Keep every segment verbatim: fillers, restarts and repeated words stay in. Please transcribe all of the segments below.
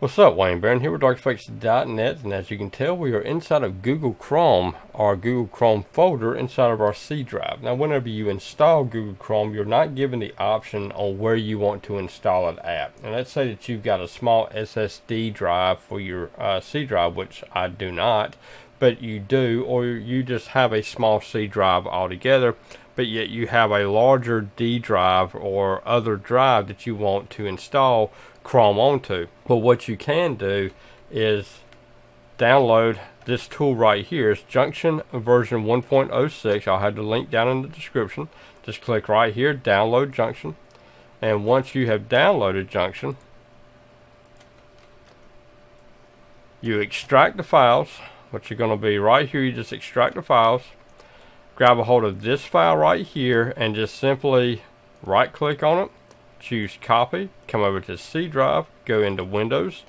What's up, Wayne Barron here with dark effects dot net, and as you can tell, we are inside of Google Chrome, our Google Chrome folder inside of our C drive. Now, whenever you install Google Chrome, you're not given the option on where you want to install an app. And let's say that you've got a small S S D drive for your uh, C drive, which I do not, but you do, or you just have a small C drive altogether, but yet you have a larger D drive or other drive that you want to install Chrome onto. But what you can do is download this tool right here. It's Junction version one point oh six. I'll have the link down in the description. Just click right here, download Junction, and once you have downloaded Junction, you extract the files. What you're going to be right here, you just extract the files, grab a hold of this file right here, and just simply right click on it, choose copy, come over to C drive, go into Windows,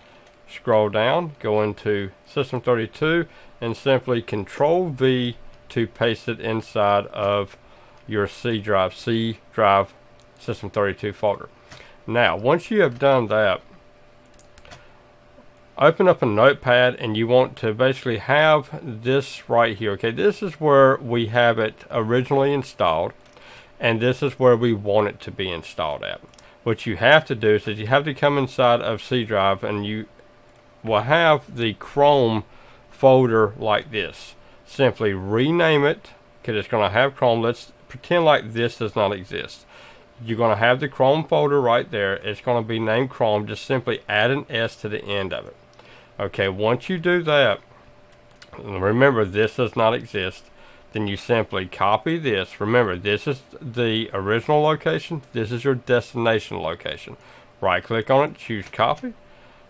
scroll down, go into System thirty-two, and simply Control V to paste it inside of your C drive, C drive System thirty-two folder. Now, once you have done that, open up a notepad, and you want to basically have this right here. Okay, this is where we have it originally installed, and this is where we want it to be installed at. What you have to do is that you have to come inside of C drive, and you will have the Chrome folder like this. Simply rename it, because it's going to have Chrome. Let's pretend like this does not exist. You're going to have the Chrome folder right there. It's going to be named Chrome. Just simply add an S to the end of it. Okay, once you do that, remember this does not exist. Then you simply copy this. Remember, this is the original location. This is your destination location. Right click on it, choose copy.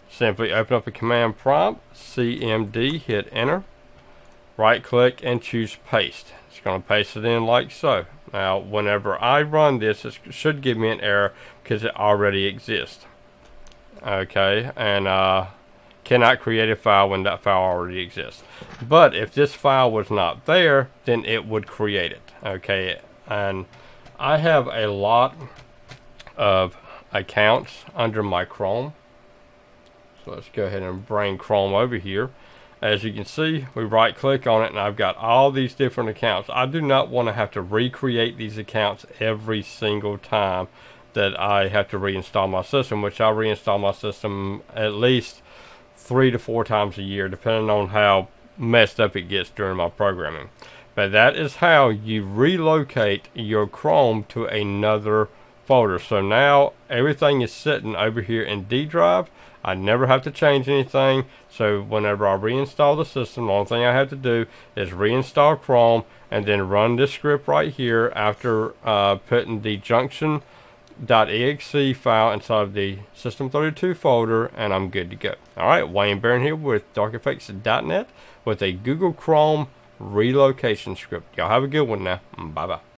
Simply open up a command prompt, C M D, hit enter. Right click and choose paste. It's going to paste it in like so. Now, whenever I run this, it should give me an error because it already exists. Okay, and uh, cannot create a file when that file already exists. But if this file was not there, then it would create it. Okay, and I have a lot of accounts under my Chrome. So let's go ahead and bring Chrome over here. As you can see, we right click on it, and I've got all these different accounts. I do not want to have to recreate these accounts every single time that I have to reinstall my system, which I reinstall my system at least three to four times a year, depending on how messed up it gets during my programming. But that is how you relocate your Chrome to another folder. So now everything is sitting over here in D drive. I never have to change anything. So whenever I reinstall the system, the only thing I have to do is reinstall Chrome and then run this script right here after uh, putting the junction dot E X E file inside of the System thirty-two folder, and I'm good to go. Alright, Wayne Barron here with dark effects dot net with a Google Chrome relocation script. Y'all have a good one now. Bye bye.